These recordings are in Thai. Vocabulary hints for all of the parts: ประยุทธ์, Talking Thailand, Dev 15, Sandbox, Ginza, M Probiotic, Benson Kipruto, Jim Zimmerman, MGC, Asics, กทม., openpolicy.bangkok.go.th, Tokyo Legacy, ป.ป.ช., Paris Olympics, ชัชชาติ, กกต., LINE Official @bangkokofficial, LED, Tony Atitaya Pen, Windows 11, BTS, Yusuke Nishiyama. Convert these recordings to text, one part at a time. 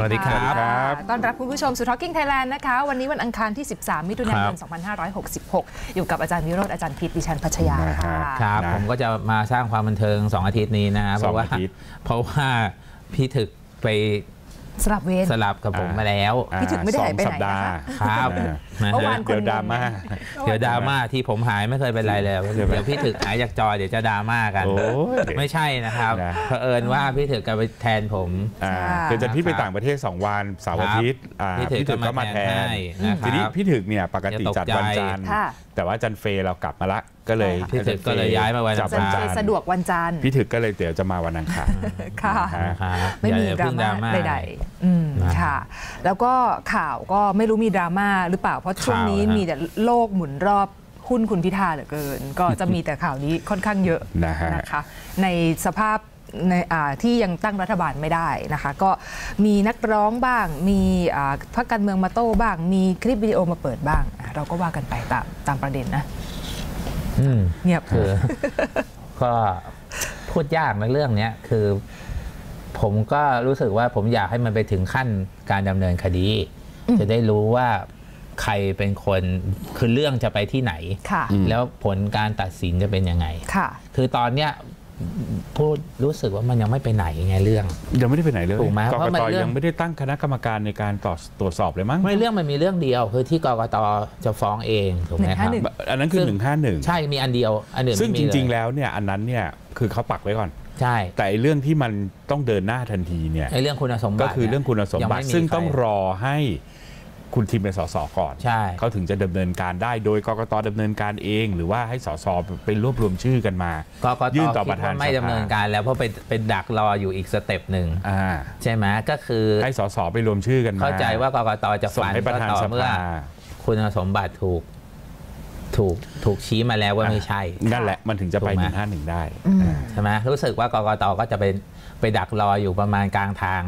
สวัสดีครับต้อนรับคุณผู้ชมสู่ Talking Thailand นะคะวันนี้วันอังคารที่13มิถุนายน2566อยู่กับอาจารย์วิโรจน์อาจารย์พิษดิฉันพัชยาครับผมก็จะมาสร้างความบันเทิง2อาทิตย์นี้นะเพราะว่าพี่ถึกไปสลับเวรสลับกับผมมาแล้วพี่ถึงไม่ได้หายไปไหนครับเดี๋ยวดราม่าที่ผมหายไม่เคยเป็นไรเลยเดี๋ยวพี่ถึงหายจากจอเดี๋ยวจะดราม่ากันไม่ใช่นะครับเผอิญว่าพี่ถึงก็ไปแทนผมคือจะพี่ไปต่างประเทศ2วันเสาร์อาทิตย์พี่ถึงก็มาแทนทีนี้พี่ถึงเนี่ยปกติจัดวันจันทร์แต่ว่าจันเฟย์เรากลับมาละก็เลยพี่ถึกก็เลยย้ายมาวันจันทร์สะดวกวันจันทร์พี่ถึกก็เลยเดี๋ยวจะมาวันอังคารค่ะไม่มีดราม่าใดๆค่ะแล้วก็ข่าวก็ไม่รู้มีดราม่าหรือเปล่าเพราะช่วงนี้มีแต่โลกหมุนรอบหุ้นคุณพิธาเหลือเกินก็จะมีแต่ข่าวนี้ค่อนข้างเยอะนะคะในสภาพที่ยังตั้งรัฐบาลไม่ได้นะคะก็มีนักร้องบ้างมีพรรคการเมืองมาโต้บ้างมีคลิปวิดีโอมาเปิดบ้างเราก็ว่ากันไปตามประเด็นนะเงียบก็พูดยากในเรื่องนี้คือผมก็รู้สึกว่าผมอยากให้มันไปถึงขั้นการดำเนินคดีจะได้รู้ว่าใครเป็นคนคือเรื่องจะไปที่ไหนแล้วผลการตัดสินจะเป็นยังไงคือตอนเนี้ยพูดรู้สึกว่ามันยังไม่ไปไหนไงเรื่องยังไม่ได้ไปไหนเลยถูกไหมกกต.ยังไม่ได้ตั้งคณะกรรมการในการตรวจสอบเลยมั้งไม่เรื่องมันมีเรื่องเดียวคือที่กกต.จะฟ้องเองถูกไหมครับอันนั้นคือ151ใช่มีอันเดียวอันเดียวซึ่งจริงๆแล้วเนี่ยอันนั้นเนี่ยคือเขาปักไว้ก่อนใช่แต่เรื่องที่มันต้องเดินหน้าทันทีเนี่ยเรื่องคุณสมบัติก็คือเรื่องคุณสมบัติซึ่งต้องรอให้คุณทีมเป็นสสก่อนเขาถึงจะดำเนินการได้โดยกกต.ดำเนินการเองหรือว่าให้สสเป็นรวบรวมชื่อกันมายื่นต่อประธานสภาไม่ดำเนินการแล้วเพราะเป็นดักรออยู่อีกสเต็ปหนึ่งใช่ไหมก็คือให้สสไปรวมชื่อกันมาเข้าใจว่ากกต.จะส่งให้ประธานสภาคุณสมบัติถูกชี้มาแล้วว่าไม่ใช่นั่นแหละมันถึงจะไป151ได้ใช่ไหมรู้สึกว่ากกต.ก็จะเป็นไปดักรออยู่ประมาณกลางทาง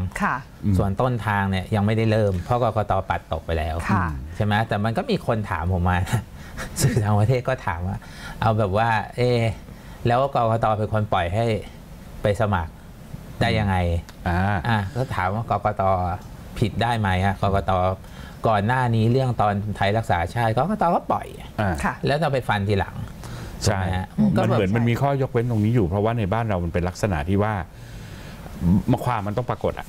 ส่วนต้นทางเนี่ยยังไม่ได้เริ่มเพราะกกต.ปัดตกไปแล้วใช่ไหมแต่มันก็มีคนถามผมมาสื่อทางประเทศก็ถามว่าเอาแบบว่าแล้วกกต.เป็นคนปล่อยให้ไปสมัครได้ยังไงก็ถามว่ากกต.ผิดได้ไหมฮะกกต.ก่อนหน้านี้เรื่องตอนไทยรักษาชาติกกต.ก็ปล่อยแล้วเราไปฟันทีหลังใช่มันเหมือนมันมีข้อยกเว้นตรงนี้อยู่เพราะว่าในบ้านเรามันเป็นลักษณะที่ว่าความมันต้องปรากฏอ่ะ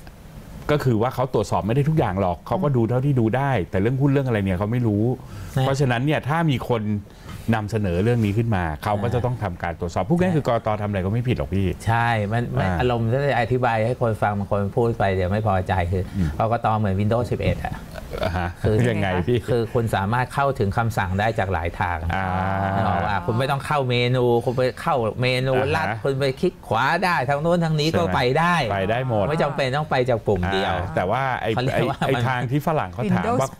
ก็คือว่าเขาตรวจสอบไม่ได้ทุกอย่างหรอกเขาก็ดูเท่าที่ดูได้แต่เรื่องหุ้นเรื่องอะไรเนี่ยเขาไม่รู้เพราะฉะนั้นเนี่ยถ้ามีคนนำเสนอเรื่องนี้ขึ้นมาเขาก็จะต้องทำการตรวจสอบพวกนี้คือกกต.ทำอะไรก็ไม่ผิดหรอกพี่ใช่มันอารมณ์ถ้าจะอธิบายให้คนฟังบางคนพูดไปเดี๋ยวไม่พอใจคือกกต.เหมือน Windows 11 อ่ะคือยังไงพี่คือคุณสามารถเข้าถึงคำสั่งได้จากหลายทางคุณไม่ต้องเข้าเมนูคุณไปเข้าเมนูลัดคุณไปคลิกขวาได้ทางโน้นทางนี้ก็ไปได้หมดไม่จำเป็นต้องไปจากปุ่มเดียวแต่ว่าไอ้ทางที่ฝรั่งเขาถามว่า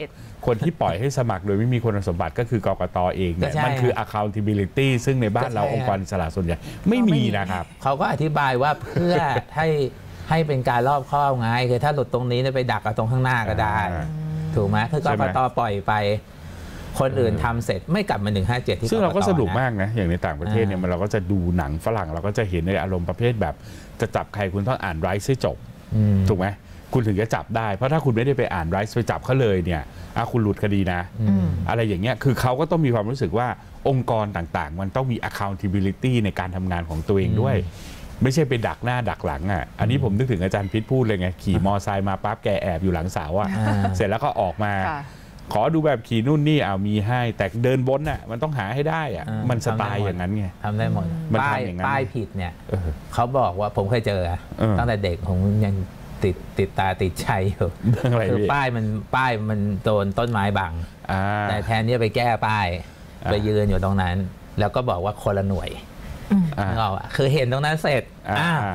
คนที่ปล่อยให้สมัครโดยไม่มีคุณสมบัติก็คือกกต.เองเนี่ยมันคือ accountability ซึ่งในบ้านเราองค์กรอิสระส่วนใหญ่ไม่มีนะครับเขาก็อธิบายว่าเพื่อให้เป็นการรอบครอบไงคือถ้าหลุดตรงนี้ไปดักเอาตรงข้างหน้าก็ได้ถูกไหมคือกกต.ปล่อยไปคนอื่นทำเสร็จไม่กลับมา157ที่ซึ่งเราก็สนุกมากนะอย่างในต่างประเทศเนี่ยเราก็จะดูหนังฝรั่งเราก็จะเห็นในอารมณ์ประเภทแบบจะจับใครคุณต้องอ่านไรซ์ให้จบถูกไหมคุณถึงจะจับได้เพราะถ้าคุณไม่ได้ไปอ่านไรซ์ไปจับเขาเลยเนี่ยคุณหลุดคดีนะ อะไรอย่างเงี้ยคือเขาก็ต้องมีความรู้สึกว่าองค์กรต่างๆมันต้องมี accountability ในการทำงานของตัวเองด้วยไม่ใช่ไปดักหน้าดักหลังอันนี้ผมนึกถึงอาจารย์พิษพูดเลยไงขี่มอไซค์มาปั๊บแกแอบอยู่หลังเสาเสร็จแล้วก็ออกมาขอดูแบบขี่นู่นนี่มีให้แต่เดินบนมันต้องหาให้ได้มันสไตล์อย่างนั้นไงทำได้หมดป้ายผิดเนี่ยเขาบอกว่าผมเคยเจอตั้งแต่เด็กผมยังติดตาติดใจอยู่คือป้ายมันโดนต้นไม้บังแต่แทนที่จะไปแก้ป้ายไปยืนอยู่ตรงนั้นแล้วก็บอกว่าคนละหน่วยนึกออกว่าคือเห็นตรงนั้นเสร็จ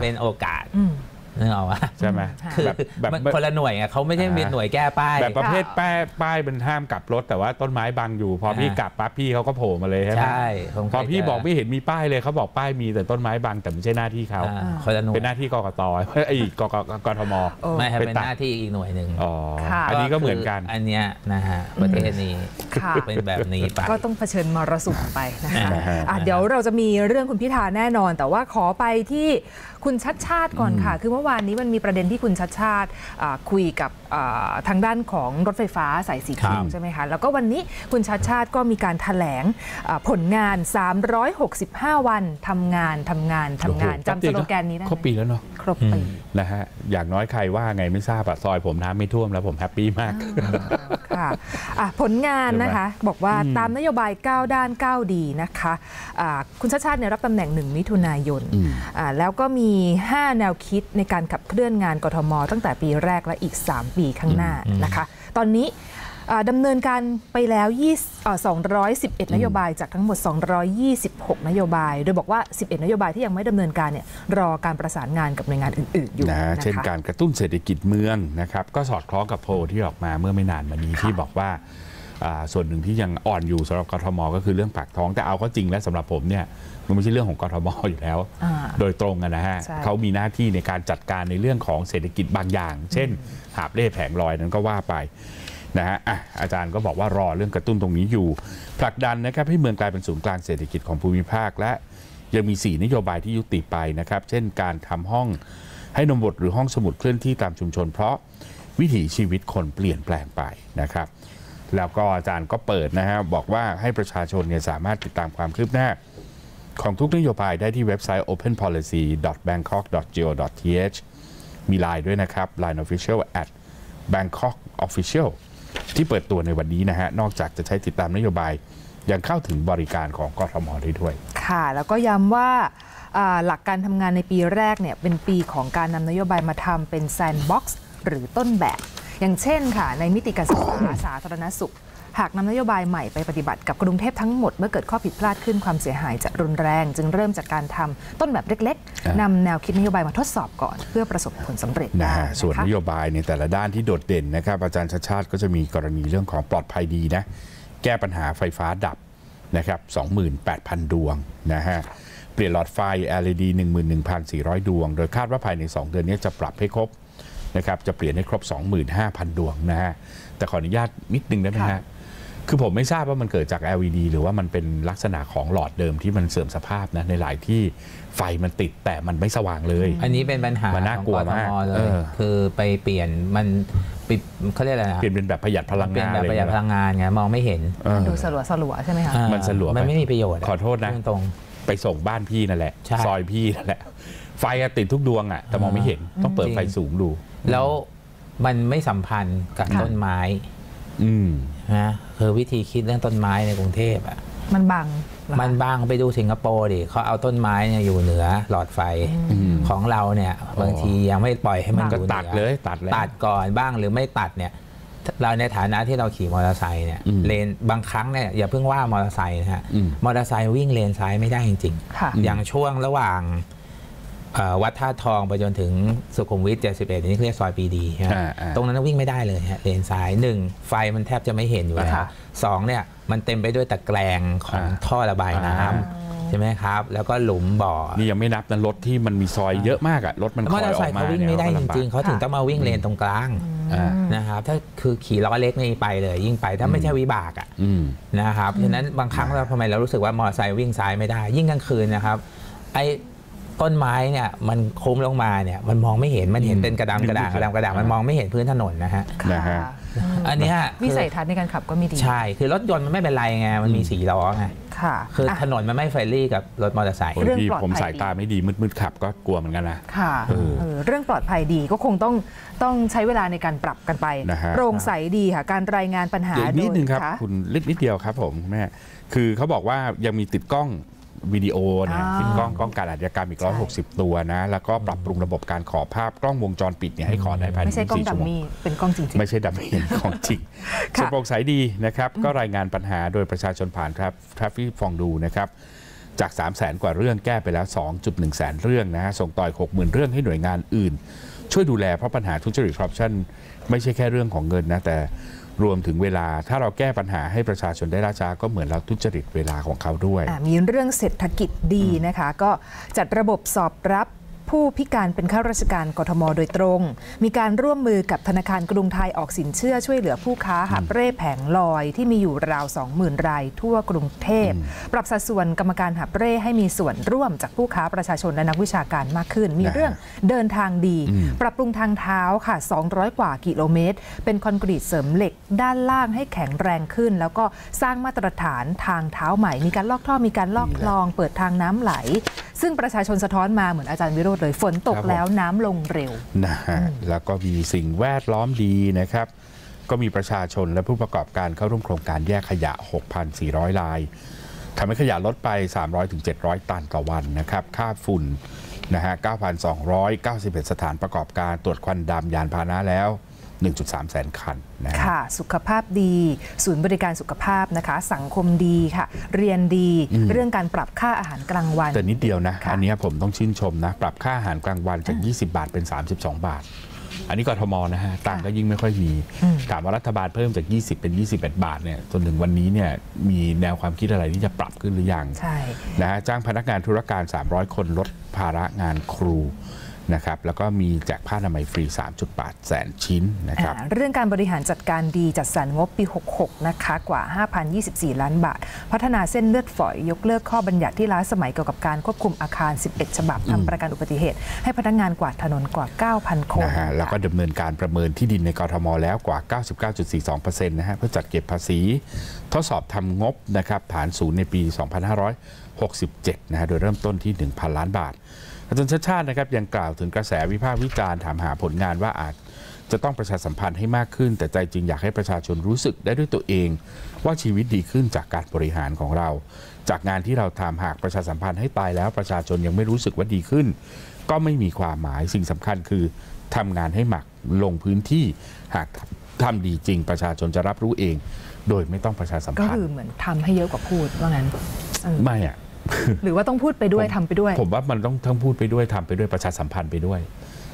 เป็นโอกาสนึกออกว่าใช่ไหมคือแบบคนละหน่วยเขาไม่ใช่เป็นหน่วยแก้ป้ายแบบประเภทป้ายเป็นห้ามกลับรถแต่ว่าต้นไม้บังอยู่พอพี่กลับปั๊บพี่เขาก็โผล่มาเลยใช่ไหมพอพี่บอกไม่เห็นมีป้ายเลยเขาบอกป้ายมีแต่ต้นไม้บังแต่ไม่ใช่หน้าที่เขาเป็นหน้าที่กกต.อีกกทม.ไม่ใช่เป็นหน้าที่อีกหน่วยหนึ่งอันนี้ก็เหมือนกันอันเนี้ยนะฮะประเทศนี้เป็นแบบนี้ไปก็ต้องเผชิญมรสุมไปนะคะเดี๋ยวเราจะมีเรื่องคุณพิธาแน่นอนแต่ว่าขอไปที่คุณชัชชาติก่อนค่ะคือเมื่อ มื่อวานนี้มันมีประเด็นที่คุณชัชชาติคุยกับทางด้านของรถไฟฟ้าสายสีเขียวใช่ไหมคะแล้วก็วันนี้คุณชัชชาติก็มีการแถลงผลงาน365วันทำงานจำสโลแกนนี้ได้ครบปีแล้วเนาะครบปีนะฮะอย่างน้อยใครว่าไงไม่ทราบซอยผมน้ำไม่ท่วมแล้วผมแฮปปี้มากค่ะผลงานนะคะบอกว่าตามนโยบาย9ด้าน9ดีนะคะคุณชัชชาติรับตำแหน่ง1มิถุนายนแล้วก็มี5แนวคิดในการขับเคลื่อนงานกทมตั้งแต่ปีแรกและอีก3ปีข้างหน้านะคะตอนนี้ดำเนินการไปแล้ว211นโยบายจากทั้งหมด226นโยบายโดยบอกว่า11นโยบายที่ยังไม่ดำเนินการเนี่ยรอการประสานงานกับหน่วยงานอื่นๆอยู่นะเช่นการกระตุ้นเศรษฐกิจเมืองนะครับก็สอดคล้องกับโพลที่ออกมาเมื่อไม่นานมานี้ที่บอกว่าส่วนหนึ่งที่ยังอ่อนอยู่สำหรับกทม.ก็คือเรื่องปากท้องแต่เอาเข้าจริงและสำหรับผมเนี่ยมันไม่ใช่เรื่องของกทม.อยู่แล้วโดยตรงนะฮะเขามีหน้าที่ในการจัดการในเรื่องของเศรษฐกิจบางอย่างเช่นหาบเร่แผงลอยนั้นก็ว่าไปนะฮะอาจารย์ก็บอกว่ารอเรื่องกระตุ้นตรงนี้อยู่ผลักดันนะครับให้เมืองกลายเป็นศูนย์กลางเศรษฐกิจของภูมิภาคและยังมี4นโยบายที่ยุติไปนะครับเช่นการทำห้องให้นมบดหรือห้องสมุดเคลื่อนที่ตามชุมชนเพราะวิถีชีวิตคนเปลี่ยนแปลงไปนะครับแล้วก็อาจารย์ก็เปิดนะฮะบอกว่าให้ประชาชนเนี่ยสามารถติดตามความคืบหน้าของทุกนโยบายได้ที่เว็บไซต์ openpolicy.bangkok.go.th มี LINE ด้วยนะครับ LINE Official @bangkokofficial ที่เปิดตัวในวันนี้นะฮะนอกจากจะใช้ติดตามนโยบายยังเข้าถึงบริการของกทม.ได้ด้วยค่ะแล้วก็ย้ำว่าหลักการทำงานในปีแรกเนี่ยเป็นปีของการนำนโยบายมาทำเป็น Sandbox หรือต้นแบบอย่างเช่นค่ะในมิติการศึกษาสาธารณสุขหากนำนโยบายใหม่ไปปฏิบัติกับกรุงเทพทั้งหมดเมื่อเกิดข้อผิดพลาดขึ้นความเสียหายจะรุนแรงจึงเริ่มจากการทำต้นแบบเล็กๆนำแนวคิดนโยบายมาทดสอบก่อนเพื่อประสบผลสำเร็จนะส่วนนโยบายในแต่ละด้านที่โดดเด่นนะครับอาจารย์ชัชชาติก็จะมีกรณีเรื่องของปลอดภัยดีนะแก้ปัญหาไฟฟ้าดับนะครับ 28,000 ดวงนะฮะเปลี่ยนหลอดไฟ LED 11,400 ดวงโดยคาดว่าภายใน2เดือนนี้จะปรับให้ครบนะครับจะเปลี่ยนให้ครบ 25,000 ดวงนะฮะแต่ขออนุญาตนิดนึงได้ไหมฮะคือผมไม่ทราบว่ามันเกิดจาก LED หรือว่ามันเป็นลักษณะของหลอดเดิมที่มันเสื่อมสภาพนะในหลายที่ไฟมันติดแต่มันไม่สว่างเลยอันนี้เป็นปัญหามันน่ากลัวมากเลยคือไปเปลี่ยนมันเขาเรียกอะไรนะเปลี่ยนเป็นแบบประหยัดพลังงานประหยัดพลังงานไงมองไม่เห็นดูสลัวสลัวใช่ไหมคะมันสลัวมันไม่มีประโยชน์ขอโทษนะตรงไปส่งบ้านพี่นั่นแหละซอยพี่นั่นแหละไฟติดทุกดวงอ่ะแต่มองไม่เห็นต้องเปิดไฟสูงดูแล้วมันไม่สัมพันธ์กับต้นไม้นะคือวิธีคิดเรื่องต้นไม้ในกรุงเทพอ่ะมันบังไปดูสิงคโปร์ดิเขาเอาต้นไม้เนี่ยอยู่เหนือหลอดไฟของเราเนี่ยบางทียังไม่ปล่อยให้มันอยู่ตัดเลยตัดก่อนบ้างหรือไม่ตัดเนี่ยเราในฐานะที่เราขี่มอเตอร์ไซค์เนี่ยเลนบางครั้งเนี่ยอย่าเพิ่งว่ามอเตอร์ไซค์นะฮะมอเตอร์ไซค์วิ่งเลนซ้ายไม่ได้จริงๆอย่างช่วงระหว่างวัดท่าทองไปจนถึงสุขุมวิท71นี่เรียกซอยปีดีตรงนั้นวิ่งไม่ได้เลยฮะเลนซ้าย1ไฟมันแทบจะไม่เห็นอยู่แล้ว2เนี่ยมันเต็มไปด้วยตะแกรงของท่อระบายน้ำใช่ไหมครับแล้วก็หลุมบ่อนี่ยังไม่นับนะรถที่มันมีซอยเยอะมากอะรถมันคอยออกมาวิ่งไม่ได้จริงๆเขาถึงต้องมาวิ่งเลนตรงกลางนะครับถ้าคือขี่ล้อเล็กนี่ไปเลยยิ่งไปถ้าไม่ใช่วิบากอะนะครับฉะนั้นบางครั้งเราทำไมเรารู้สึกว่ามอเตอร์ไซค์วิ่งซ้ายไม่ได้ยิ่งกลางคืนนะครับไอต้นไม้เนี่ยมันโค้งลงมาเนี่ยมันมองไม่เห็นมันเห็นเป็นกระดามมันมองไม่เห็นพื้นถนนนะฮะอันนี้วิสัยทัศน์ในการขับก็มีดีใช่คือรถยนต์มันไม่เป็นไรไงมันมี4ล้อไงคือถนนมันไม่เฟรนลี่กับรถมอเตอร์ไซค์ที่ผมสายตาไม่ดีมืดๆขับก็กลัวเหมือนกันนะเรื่องปลอดภัยดีก็คงต้องใช้เวลาในการปรับกันไปโปร่งใสดีค่ะการรายงานปัญหานิดนึงครับคุณนิดเดียวครับผมแม่คือเขาบอกว่ายังมีติดกล้องวิดีโอเนี่ยติดกล้องการอาชญากรรมอีก160ตัวนะแล้วก็ปรับปรุงระบบการขอภาพกล้องวงจรปิดเนี่ยให้ขอได้ภายใน24 ชั่วโมงไม่ใช่กล้องดัมมี่เป็นกล้องจริงๆไม่ใช่ดัมมี่ของจริงส่วนโปร่งใสดีนะครับก็รายงานปัญหาโดยประชาชนผ่านครับทราฟฟิกฟองดูนะครับจาก 300,000 กว่าเรื่องแก้ไปแล้ว 2.1 แสนเรื่องนะฮะส่งต่อ 60,000 เรื่องให้หน่วยงานอื่นช่วยดูแลเพราะปัญหาทุจริตคอร์รัปชันไม่ใช่แค่เรื่องของเงินนะแต่รวมถึงเวลาถ้าเราแก้ปัญหาให้ประชาชนได้ล่าช้าก็เหมือนเราทุจริตเวลาของเขาด้วยมีเรื่องเศรษฐกิจดีนะคะก็จัดระบบสอบรับ ผู้พิการเป็นข้าราชการกทมโดยตรงมีการร่วมมือกับธนาคารกรุงไทยออกสินเชื่อช่วยเหลือผู้ค้าหาบเร่แผงลอยที่มีอยู่ราว 20,000 รายทั่วกรุงเทพปรับสัดส่วนกรรมการหาบเร่ให้มีส่วนร่วมจากผู้ค้าประชาชนและนักวิชาการมากขึ้นมีเรื่องเดินทางดีปรับปรุงทางเท้าค่ะ200 กว่ากิโลเมตรเป็นคอนกรีตเสริมเหล็กด้านล่างให้แข็งแรงขึ้นแล้วก็สร้างมาตรฐานทางเท้าใหม่มีการลอกท่อมีการลอกคลองเปิดทางน้ำไหลซึ่งประชาชนสะท้อนมาเหมือนอาจารย์วิโรจน์เลยฝนตกแล้วน้ำลงเร็วนะฮะแล้วก็มีสิ่งแวดล้อมดีนะครับก็มีประชาชนและผู้ประกอบการเข้าร่วมโครงการแยกขยะ 6,400 รายทำให้ขยะลดไป 300-700 ตันต่อวันนะครับค่าฝุ่นนะฮะ 9,291 สถานประกอบการตรวจควันดำยานพาหนะแล้ว 1.3 แสนคันนะค่ะสุขภาพดีศูนย์บริการสุขภาพนะคะสังคมดีค่ะเรียนดีเรื่องการปรับค่าอาหารกลางวันแต่นิดเดียวนะอันนี้ผมต้องชื่นชมนะปรับค่าอาหารกลางวันจาก20 บาทเป็น32 บาทอันนี้กทมนะฮะต่างก็ยิ่งไม่ค่อยมีถามว่ารัฐบาลเพิ่มจาก20เป็น21 บาทเนี่ยจนถึงวันนี้เนี่ยมีแนวความคิดอะไรที่จะปรับขึ้นหรือยังนะฮะจ้างพนักงานธุรการ300คนลดภาระงานครูนะครับแล้วก็มีแจกผ้าอนามัยฟรี 3.8 แสนชิ้นนะครับเรื่องการบริหารจัดการดีจัดสรรงบปี 66 นะคะกว่า 5,024 ล้านบาทพัฒนาเส้นเลือดฝอยยกเลิกข้อบัญญัติที่ล้าสมัยเกี่ยวกับการควบคุมอาคาร 11 ฉบับทำประกันอุบัติเหตุให้พนักงานกวาดถนนกว่า 9,000 คนแล้วก็ดำเนินการประเมินที่ดินในกทมแล้วกว่า 99.42% นะฮะเพื่อจัดเก็บภาษีทดสอบทำงบนะครับฐานศูนย์ในปี 2567 นะฮะโดยเริ่มต้นที่ 1,000 ล้านบาทอาจารย์ชาติชาตินะครับยังกล่าวถึงกระแสวิพากษ์วิจารณ์ถามหาผลงานว่าอาจจะต้องประชาสัมพันธ์ให้มากขึ้นแต่ใจจริงอยากให้ประชาชนรู้สึกได้ด้วยตัวเองว่าชีวิตดีขึ้นจากการบริหารของเราจากงานที่เราทำหากประชาสัมพันธ์ให้ตายแล้วประชาชนยังไม่รู้สึกว่าดีขึ้นก็ไม่มีความหมายสิ่งสำคัญคือทำงานให้หนักลงพื้นที่หากทำดีจริงประชาชนจะรับรู้เองโดยไม่ต้องประชาสัมพันธ์ก็คือเหมือนทำให้เยอะกว่าพูดว่างั้นไม่อะหรือว่าต้องพูดไปด้วยทำไปด้วยผมว่ามันต้องทั้งพูดไปด้วยทำไปด้วยประชาสัมพันธ์ไปด้วย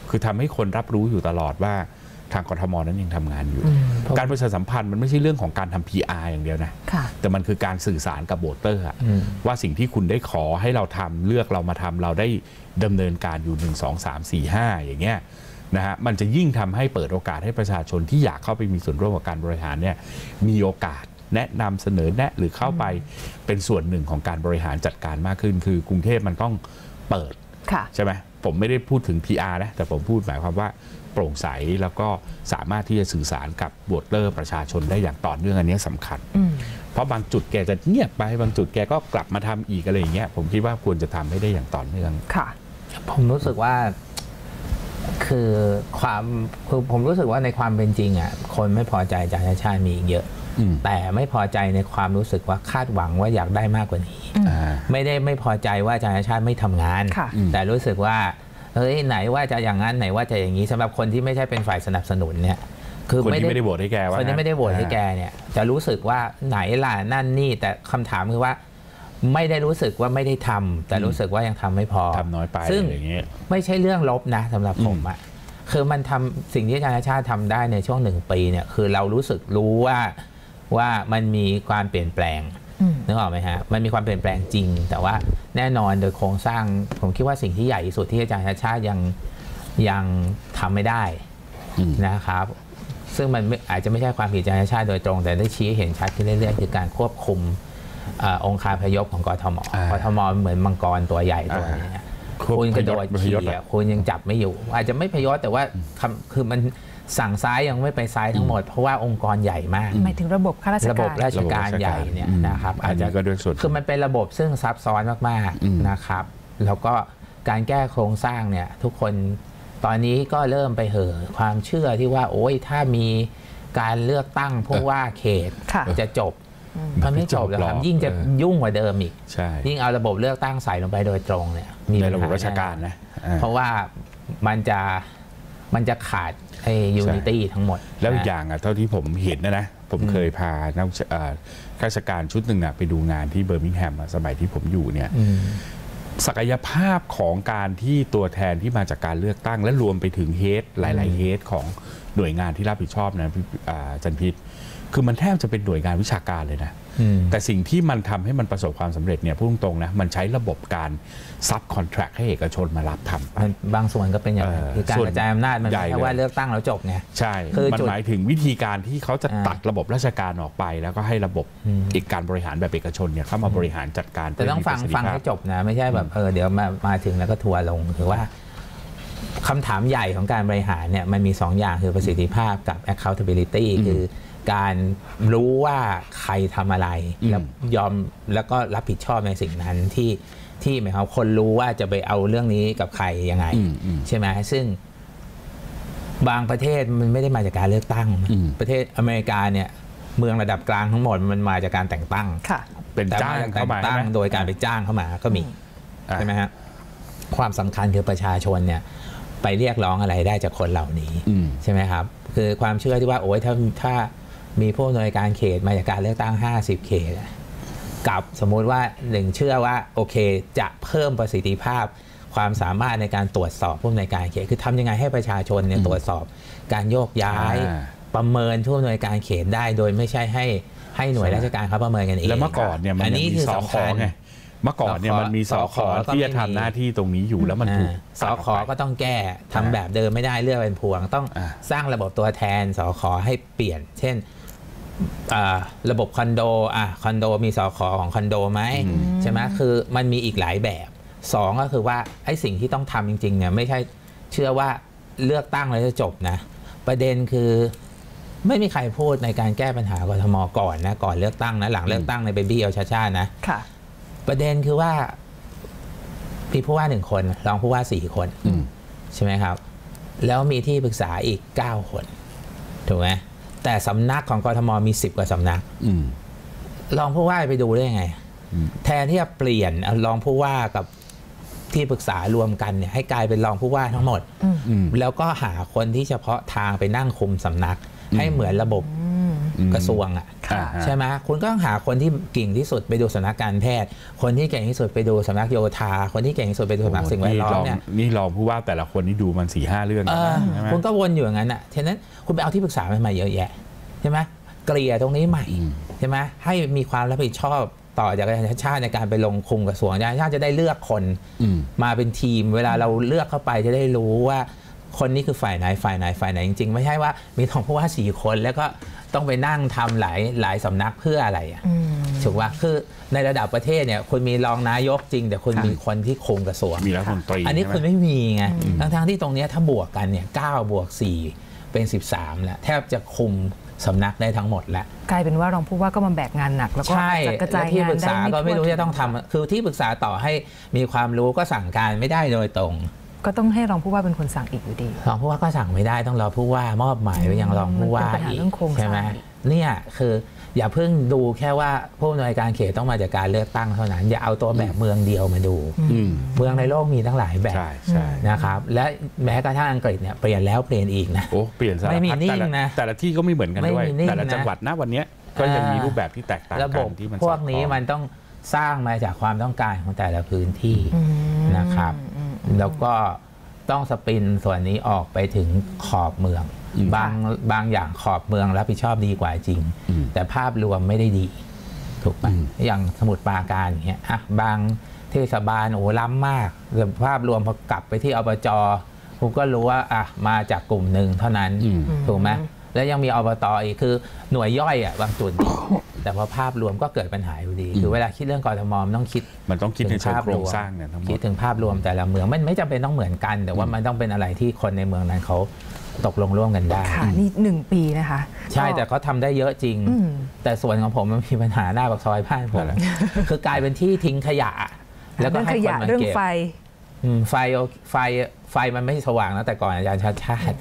คือทำให้คนรับรู้อยู่ตลอดว่าทางกทมนั้นยังทำงานอยู่การประชาสัมพันธ์มันไม่ใช่เรื่องของการทำ PR อย่างเดียวนะแต่มันคือการสื่อสารกับโวเตอร์ว่าสิ่งที่คุณได้ขอให้เราทำเลือกเรามาทำเราได้ดำเนินการอยู่1 2 3 4 5อย่างเงี้ยนะฮะมันจะยิ่งทำให้เปิดโอกาสให้ประชาชนที่อยากเข้าไปมีส่วนร่วมกับการบริหารเนี่ยมีโอกาสแนะนำเสนอแนะหรือเข้าไปเป็นส่วนหนึ่งของการบริหารจัดการมากขึ้นคือกรุงเทพมันต้องเปิดใช่ไหมผมไม่ได้พูดถึง PR นะแต่ผมพูดหมายความว่าโปร่งใสแล้วก็สามารถที่จะสื่อสารกับโหวตเตอร์ประชาชนได้อย่างต่อเนื่องอันนี้สำคัญเพราะบางจุดแกจะเงียบไปบางจุดแกก็กลับมาทำอีกอะไรอย่างเงี้ยผมคิดว่าควรจะทำให้ได้อย่างต่อเนื่องค่ะผมรู้สึกว่าคือผมรู้สึกว่าในความเป็นจริงอ่ะคนไม่พอใจจากชาติมีอีกเยอะแต่ไม่พอใจในความรู้สึกว่าคาดหวังว่าอยากได้มากกว่านี้ไม่ได้ไม่พอใจว่าอาจารย์ชาติไม่ทำงานแต่รู้สึกว่าเฮ้ยไหนว่าจะอย่างนั้นไหนว่าจะอย่างนี้สำหรับคนที่ไม่ใช่เป็นฝ่ายสนับสนุนเนี่ยคือคนที่ไม่ได้โหวตให้แกว่าคนที่ไม่ได้โหวตให้แกเนี่ยจะรู้สึกว่าไหนล่ะนั่นนี่แต่คำถามคือว่าไม่ได้รู้สึกว่าไม่ได้ทำแต่รู้สึกว่ายังทำไม่พอทำน้อยไปซึ่งไม่ใช่เรื่องลบนะสำหรับผมอะคือมันทำสิ่งที่อาจารย์ชาติทำได้ในช่วง1 ปีเนี่ยคือเรารู้สึกรู้ว่ามันมีความเปลี่ยนแปลงนึกออกไหมฮะมันมีความเปลี่ยนแปลงจริงแต่ว่าแน่นอนโดยโครงสร้างผมคิดว่าสิ่งที่ใหญ่ที่สุดที่อาจารย์ชาติชาติยังทำไม่ได้นะครับซึ่งมันอาจจะไม่ใช่ความผิดอาจารย์ชาติโดยตรงแต่ได้ชี้เห็นชัดขึ้นเรื่อยๆคือการควบคุมองค์คาพยพของกทม.กทม.เหมือนมังกรตัวใหญ่ตัวนี้คุณกระโดดเฉี่ยคุณยังจับไม่อยู่อาจจะไม่พยศแต่ว่าคือมันสั่งซ้ายยังไม่ไปซ้ายทั้งหมดเพราะว่าองค์กรใหญ่มากหมายถึงระบบข้าราชการระบบราชการใหญ่เนี่ยนะครับอาจจะก็ด้วยส่วนคือมันเป็นระบบซึ่งซับซ้อนมากๆนะครับแล้วก็การแก้โครงสร้างเนี่ยทุกคนตอนนี้ก็เริ่มไปเห่อความเชื่อที่ว่าโอ้ยถ้ามีการเลือกตั้งผู้ว่าเขตจะจบมันไม่จบแล้วครับยิ่งจะยุ่งกว่าเดิมอีกยิ่งเอาระบบเลือกตั้งใส่ลงไปโดยตรงเนี่ยในระบบราชการนะเพราะว่ามันจะขาดยูนิตี้ทั้งหมดแล้วอีกอย่างอ่ะเท่าที่ผมเห็นนะผมเคยพานักข้าราชการชุดหนึ่งไปดูงานที่เบอร์มิงแฮมสมัยที่ผมอยู่เนี่ยศักยภาพของการที่ตัวแทนที่มาจากการเลือกตั้งและรวมไปถึงเฮดหลายๆเฮดของหน่วยงานที่รับผิดชอบนะจันพิษคือมันแทบจะเป็นหน่วยงานวิชาการเลยนะ แต่สิ่งที่มันทำให้มันประสบความสำเร็จเนี่ยพูดตรงๆนะมันใช้ระบบการซับคอนแทรคให้เอกชนมารับทำบางส่วนก็เป็นอย่างคือการกระจายอำนาจมันไม่ใช่ว่าเลือกตั้งแล้วจบไงใช่มันหมายถึงวิธีการที่เขาจะตัดระบบราชการออกไปแล้วก็ให้ระบบอีกการบริหารแบบเอกชนเนี่ยเข้ามาบริหารจัดการแต่ต้องฟังให้จบนะไม่ใช่แบบเดี๋ยวมาถึงแล้วก็ทัวร์ลงคือว่าคำถามใหญ่ของการบริหารเนี่ยมันมี2 อย่างคือประสิทธิภาพกับ accountability คือการรู้ว่าใครทำอะไรแล้วยอมแล้วก็รับผิดชอบในสิ่งนั้นที่หมายความคนรู้ว่าจะไปเอาเรื่องนี้กับใครยังไงใช่ไหมซึ่งบางประเทศมันไม่ได้มาจากการเลือกตั้งประเทศอเมริกาเนี่ยเมืองระดับกลางทั้งหมดมันมาจากการแต่งตั้งเป็นจ้างเข้ามาโดยการไปจ้างเข้ามาก็มีใช่ไหมฮะความสำคัญคือประชาชนเนี่ยไปเรียกร้องอะไรได้จากคนเหล่านี้ใช่ไหมครับคือความเชื่อที่ว่าโอ้ยถ้ามีผู้อำนวยการเขตมาจากการเลือกตั้ง50 เขตกับสมมุติว่าหนึ่งเชื่อว่าโอเคจะเพิ่มประสิทธิภาพความสามารถในการตรวจสอบผู้อำนวยการเขตคือทำยังไงให้ประชาชนเนี่ยตรวจสอบการโยกย้ายประเมินผู้อำนวยการเขตได้โดยไม่ใช่ให้หน่วยราชการเขาประเมินกันเองแล้วเมื่อก่อนเนี่ยมันมีสคไงเมื่อก่อนเนี่ยมันมีสคที่จะทำหน้าที่ตรงนี้อยู่แล้วมันถูกสคก็ต้องแก้ทำแบบเดิมไม่ได้เลือกเป็นพวงต้องสร้างระบบตัวแทนสคให้เปลี่ยนเช่นระบบคอนโดมีสคของคอนโดไหมใช่ไหมคือมันมีอีกหลายแบบ2ก็คือว่าไอ้สิ่งที่ต้องทำจริงๆเนี่ยไม่ใช่เชื่อว่าเลือกตั้งแล้วจะจบนะประเด็นคือไม่มีใครพูดในการแก้ปัญหากทม.ก่อนนะก่อนเลือกตั้งนะหลังเลือกตั้งในเบบี้เอาช้าๆนะค่ะประเด็นคือว่ามีผู้ว่า1 คนรองผู้ว่า4 คนใช่ไหมครับแล้วมีที่ปรึกษาอีก9 คนถูกไหมแต่สำนักของกทม.มี10 กว่าสำนักรองผู้ว่าไปดูได้ยังไงแทนที่จะเปลี่ยนรองผู้ว่ากับที่ปรึกษารวมกันเนี่ยให้กลายเป็นรองผู้ว่าทั้งหมดแล้วก็หาคนที่เฉพาะทางไปนั่งคุมสำนักให้เหมือนระบบกระทรวงอ่ะใช่ไหมคุณก็ต้องหาคนที่เก่งที่สุดไปดูสำนักการแพทย์คนที่เก่งที่สุดไปดูสำนักโยธาคนที่เก่งที่สุดไปดูสำนักสิ่งแวดล้อมเนี่ยนี่รองผู้ว่าแต่ละคนนี่ดูมัน4-5 เรื่องคุณก็วนอยู่อย่างนั้นอ่ะฉะนั้นคุณไปเอาที่ปรึกษามาเยอะแยะใช่ไหมเกลี่ยตรงนี้ใหม่ใช่ไหมให้มีความรับผิดชอบต่อจากอาจารย์ชาติในการไปลงคุมกระทรวงอาจารย์ชาติจะได้เลือกคนมาเป็นทีมเวลาเราเลือกเข้าไปจะได้รู้ว่าคนนี้คือฝ่ายไหนจริงๆไม่ใช่ว่ามีรองผู้ว่า4 คนแล้วก็ต้องไปนั่งทำหลายสำนักเพื่ออะไรถูกว่าคือในระดับประเทศเนี่ยคุณมีรองนายกจริงแต่คุณมีคนที่คุมกระทรวงมีรัฐมนตรีอันนี้คุณไม่มีไงทั้งที่ตรงนี้ถ้าบวกกันเนี่ย9 บวก 4เป็น13แล้วแทบจะคุมสำนักได้ทั้งหมดแล้วกลายเป็นว่ารองผู้ว่าก็มาแบกงานหนักแล้วก็กระจายงานได้ที่ปรึกษาก็ไม่รู้จะต้องทำคือที่ปรึกษาต่อให้มีความรู้ก็สั่งการไม่ได้โดยตรงก็ต้องให้รองผู้ว่าเป็นคนสั่งอีกอยู่ดีรองผู้ว่าก็สั่งไม่ได้ต้องรอผู้ว่ามอบหมายไปยังรองผู้ว่าอีกใช่ไหมเนี่ยคืออย่าเพิ่งดูแค่ว่าผู้อำนวยการเขตต้องมาจากการเลือกตั้งเท่านั้นอย่าเอาตัวแบบเมืองเดียวมาดูเมืองในโลกมีทั้งหลายแบบนะครับและแม้กระทั่งอังกฤษเนี่ยเปลี่ยนแล้วเปลี่ยนอีกนะโอ้เปลี่ยนสารพัดแต่ละที่ก็ไม่เหมือนกันด้วยแต่ละจังหวัดนะวันนี้ก็ยังมีรูปแบบที่แตกต่างกันที่มันพวกนี้มันต้องสร้างมาจากความต้องการของแต่ละพื้นที่นะครับแล้วก็ต้องสปินส่วนนี้ออกไปถึงขอบเมืองบางอย่างขอบเมืองรับผิดชอบดีกว่าจริงแต่ภาพรวมไม่ได้ดีถูกไหมอย่างสมุทรปราการอย่างเงี้ยบางเทศบาลโอ้ล้ำมากแต่ภาพรวมพอกลับไปที่อบจคุณก็รู้ว่าอ่ะมาจากกลุ่มหนึ่งเท่านั้นถูกไหมแล้วยังมีอบต.อีกคือหน่วยย่อยอ่ะบางจุดแต่พอภาพรวมก็เกิดปัญหาอยู่ดีคือเวลาคิดเรื่องกทม.มันต้องคิดถึงภาพโครงสร้างเนี่ยทั้งหมดคิดถึงภาพรวมแต่ละเมืองมันไม่จำเป็นต้องเหมือนกันแต่ว่ามันต้องเป็นอะไรที่คนในเมืองนั้นเขาตกลงร่วมกันได้ค่ะนี่1 ปีนะคะใช่แต่เขาทำได้เยอะจริงแต่ส่วนของผมมันมีปัญหาหน้าปากซอยบ้านผมคือกลายเป็นที่ทิ้งขยะแล้วก็ให้คนมาเก็บเรื่องไฟมันไม่สว่างนะแต่ก่อนอาจารย์ชาติ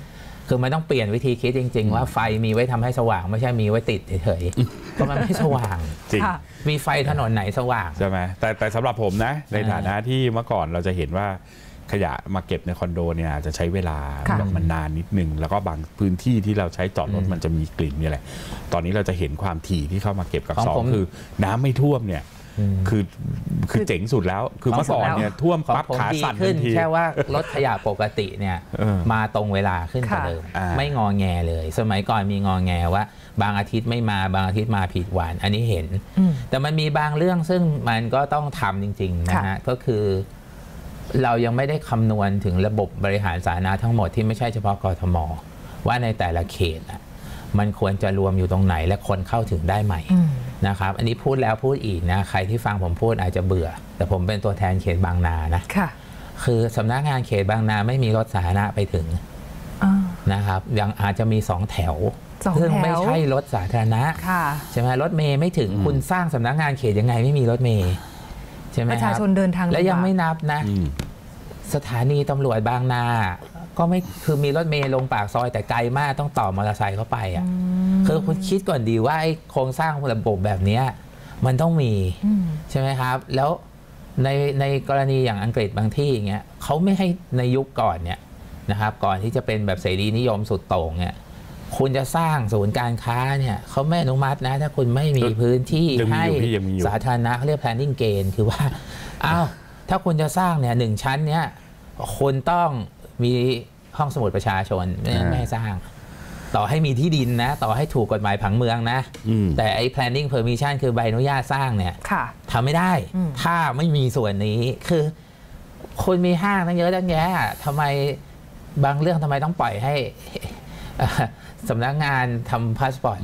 คือมันต้องเปลี่ยนวิธีคิดจริงๆว่าไฟมีไว้ทำให้สว่างไม่ใช่มีไว้ติดเฉยๆเพราะมันไม่สว่างจริงมีไฟถนนไหนสว่างใช่ไหมแต่สำหรับผมนะในฐานะที่เมื่อก่อนเราจะเห็นว่าขยะมาเก็บในคอนโดเนี่ยจะใช้เวลาแบบมันนานนิดนึงแล้วก็บางพื้นที่ที่เราใช้จอดรถมันจะมีกลิ่นนี่แหละตอนนี้เราจะเห็นความถี่ที่เข้ามาเก็บกับ2คือน้ำไม่ท่วมเนี่ย คือเจ๋งสุดแล้วคือเมื่อก่อนเนี่ยท่วมปั๊บขาสั่นทันทีแค่ว่ารถขยะปกติเนี่ยมาตรงเวลาขึ้นกว่าเดิมไม่งอแงเลยสมัยก่อนมีงอแงว่าบางอาทิตย์ไม่มาบางอาทิตย์มาผิดวันอันนี้เห็นแต่มันมีบางเรื่องซึ่งมันก็ต้องทำจริงๆนะฮะก็คือเรายังไม่ได้คำนวณถึงระบบบริหารสาธารณะทั้งหมดที่ไม่ใช่เฉพาะกทม.ว่าในแต่ละเขตมันควรจะรวมอยู่ตรงไหนและคนเข้าถึงได้ไหมนะครับอันนี้พูดแล้วพูดอีกนะใครที่ฟังผมพูดอาจจะเบื่อแต่ผมเป็นตัวแทนเขตบางนานะคือสำนักงานเขตบางนาไม่มีรถสาธารณะไปถึงนะครับยังอาจจะมี2แถวซึ่งไม่ใช่รถสาธารณะใช่ไหมรถเมย์ไม่ถึงคุณสร้างสำนักงานเขตยังไงไม่มีรถเมย์ใช่ไหมประชาชนเดินทางและยังไม่นับนะสถานีตำรวจบางนาก็ไม่คือมีรถเมล์ลงปากซอยแต่ไกลมากต้องต่อมอเตอร์ไซค์เข้าไปอ่ะคือคุณคิดก่อนดีว่าโครงสร้างระบบแบบนี้มันต้องมีใช่ไหมครับแล้วในกรณีอย่างอังกฤษบางที่อย่างเงี้ยเขาไม่ให้ในยุคก่อนเนี่ยนะครับก่อนที่จะเป็นแบบเสรีนิยมสุดโต่งเนี่ยคุณจะสร้างศูนย์การค้าเนี่ยเขาไม่อนุมัตินะถ้าคุณไม่มีพื้นที่ให้สาธารณะเขาเรียก planning gain คือว่าอ้าวถ้าคุณจะสร้างเนี่ย1 ชั้นเนี่ยคุณต้องมีห้องสมุดประชาชนไม่ให้สร้างต่อให้มีที่ดินนะต่อให้ถูกกฎหมายผังเมืองนะแต่ไอ้ planning permission คือใบอนุญาตสร้างเนี่ยทำไม่ได้ถ้าไม่มีส่วนนี้คือคนมีห้างตั้งเยอะตั้งแยะทำไมบางเรื่องทำไมต้องปล่อยให้สำนักงานทำพาสปอร์ต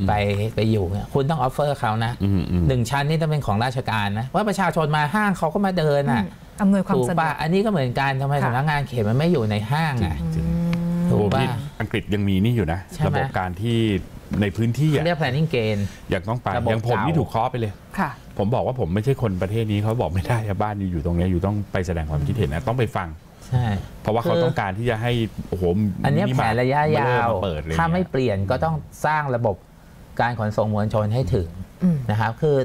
ไปอยู่เนี่ยคุณต้องออฟเฟอร์เขานะ1 ชั้นนี่ต้องเป็นของราชการนะว่าประชาชนมาห้างเขาก็มาเดินอ่ะอำนวยความสะดวกอันนี้ก็เหมือนกันทำไมสำนักงานเขตมันไม่อยู่ในห้างอ่ะถูกป่ะอังกฤษยังมีนี่อยู่นะระบบการที่ในพื้นที่เรียก planning gain อย่างต้องไปอย่างผมนี่ถูกเคาะไปเลยผมบอกว่าผมไม่ใช่คนประเทศนี้เขาบอกไม่ได้บ้านอยู่ตรงนี้อยู่ต้องไปแสดงความคิดเห็นนะต้องไปฟังเพราะว่าเขาต้องการที่จะให้โอ้โหอันนี้แผนระยะยาวถ้าไม่เปลี่ยนก็ต้องสร้างระบบการขนส่งมวลชนให้ถึงนะครับคือ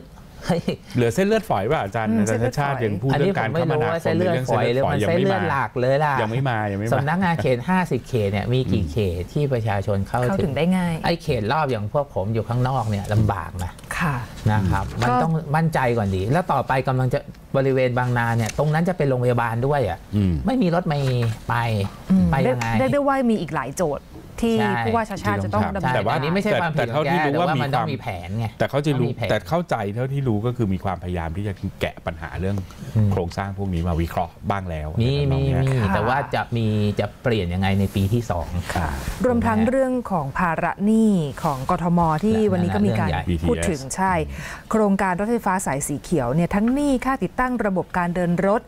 เหลือเส้นเลือดฝอยป่ะอาจารย์อาจารย์ชาติยังพูดเรื่องการคมนาคมเรื่องเส้นเลือดฝอยมันเส้นเลือดหลักเลยล่ะยังไม่มาสำนักงานเขต50เขตเนี่ยมีกี่เขตที่ประชาชนเข้าถึงได้ง่ายไอ้เขตรอบอย่างพวกผมอยู่ข้างนอกเนี่ยลำบากนะนะครับมันต้องมั่นใจก่อนดีแล้วต่อไปกำลังจะบริเวณบางนาเนี่ยตรงนั้นจะเป็นโรงพยาบาลด้วยอ่ะไม่มีรถไม่ไปยังไงได้ว่ามีอีกหลายโจทย์ที่ผู้ว่าชาติจะต้องดำเนินการแต่ว่านี้ไม่ใช่ความผิดของแกแต่ว่ามันต้องมีแผนไงแต่เขาจะรู้แต่เข้าใจเท่าที่รู้ก็คือมีความพยายามที่จะแกะปัญหาเรื่องโครงสร้างพวกนี้มาวิเคราะห์บ้างแล้วมีแต่ว่าจะเปลี่ยนยังไงในปีที่2ค่ะรวมทั้งเรื่องของภาระหนี้ของกทม.ที่วันนี้ก็มีการพูดถึงใช่โครงการรถไฟฟ้าสายสีเขียวเนี่ยทั้งหนี้ค่าติดตั้งระบบการเดินรถ